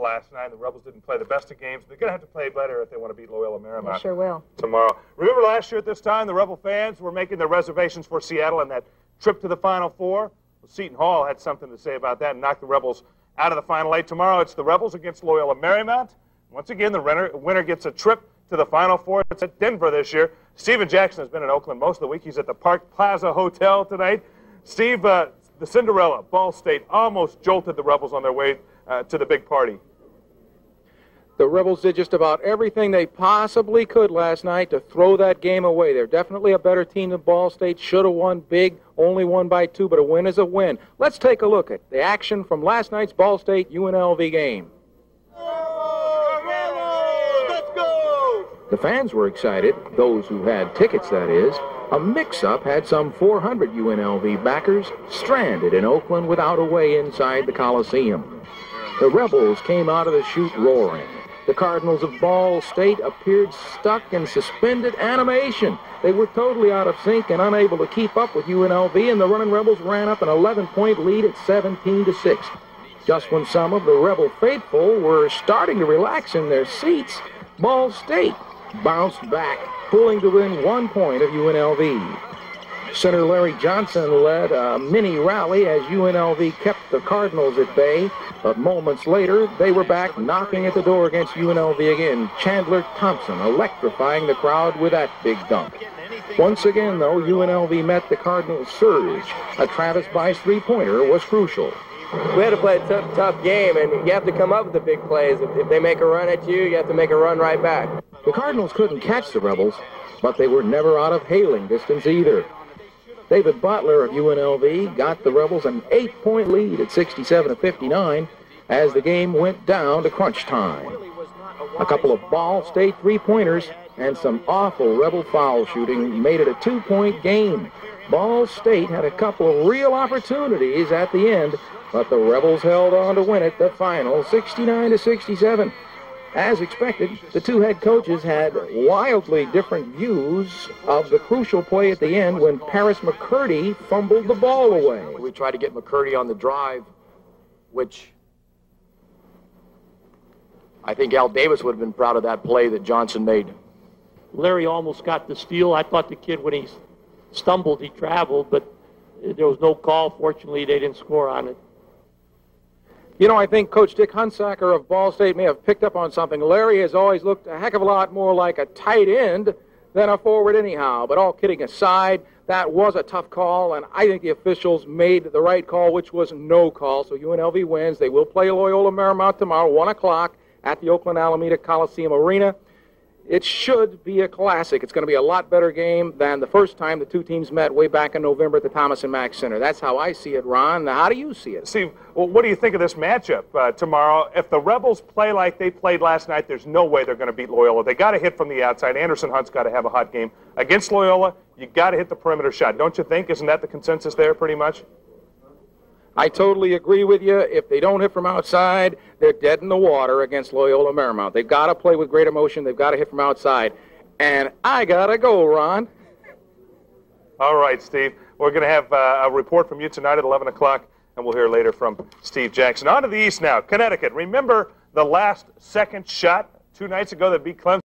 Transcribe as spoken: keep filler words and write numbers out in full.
last night. The Rebels didn't play the best of games. They're going to have to play better if they want to beat Loyola Marymount. They sure will. Tomorrow. Remember last year at this time, the Rebel fans were making their reservations for Seattle and that trip to the Final Four? Well, Seton Hall had something to say about that and knocked the Rebels out of the Final Eight. Tomorrow, it's the Rebels against Loyola Marymount. Once again, the winner, winner gets a trip to the Final Four. It's at Denver this year. Steven Jackson has been in Oakland most of the week. He's at the Park Plaza Hotel tonight. Steve, uh, the Cinderella, Ball State, almost jolted the Rebels on their way uh, to the big party. The Rebels did just about everything they possibly could last night to throw that game away. They're definitely a better team than Ball State. Should have won big, only won by two, but a win is a win. Let's take a look at the action from last night's Ball State U N L V game. The fans were excited, those who had tickets, that is. A mix-up had some four hundred U N L V backers stranded in Oakland without a way inside the Coliseum. The Rebels came out of the chute roaring. The Cardinals of Ball State appeared stuck in suspended animation. They were totally out of sync and unable to keep up with U N L V, and the running Rebels ran up an eleven point lead at seventeen to six. Just when some of the Rebel faithful were starting to relax in their seats, Ball State bounced back, pulling to win one point of U N L V. Center Larry Johnson led a mini rally as U N L V kept the Cardinals at bay, but moments later they were back knocking at the door against U N L V again. Chandler Thompson electrifying the crowd with that big dunk. Once again, though, U N L V met the Cardinals' surge. A Travis Bice three-pointer was crucial. We had to play a tough, tough game, and you have to come up with the big plays. If, if they make a run at you, you have to make a run right back. The Cardinals couldn't catch the Rebels, but they were never out of hailing distance either. David Butler of U N L V got the Rebels an eight point lead at sixty-seven to fifty-nine as the game went down to crunch time. A couple of Ball State three-pointers and some awful Rebel foul shooting made it a two-point game. Ball State had a couple of real opportunities at the end, but the Rebels held on to win it, the final sixty-nine to sixty-seven. As expected, the two head coaches had wildly different views of the crucial play at the end when Paris McCurdy fumbled the ball away. We tried to get McCurdy on the drive, which I think Al Davis would have been proud of that play that Johnson made. Larry almost got the steal. I thought the kid, when he stumbled, he traveled, but there was no call. Fortunately, they didn't score on it. You know, I think Coach Dick Hunsacker of Ball State may have picked up on something. Larry has always looked a heck of a lot more like a tight end than a forward anyhow. But all kidding aside, that was a tough call, and I think the officials made the right call, which was no call. So U N L V wins. They will play Loyola Marymount tomorrow, one o'clock, at the Oakland Alameda Coliseum Arena. It should be a classic. It's going to be a lot better game than the first time the two teams met way back in November at the Thomas and Mack Center. That's how I see it, Ron. Now, how do you see it? Steve, well, what do you think of this matchup uh, tomorrow? If the Rebels play like they played last night, there's no way they're going to beat Loyola. They got to hit from the outside. Anderson Hunt's got to have a hot game. Against Loyola, you got to hit the perimeter shot, don't you think? Isn't that the consensus there pretty much? I totally agree with you. If they don't hit from outside, they're dead in the water against Loyola Marymount. They've got to play with great emotion. They've got to hit from outside. And I got to go, Ron. All right, Steve. We're going to have uh, a report from you tonight at eleven o'clock, and we'll hear later from Steve Jackson. On to the East now, Connecticut. Remember the last second shot two nights ago that beat Clemson?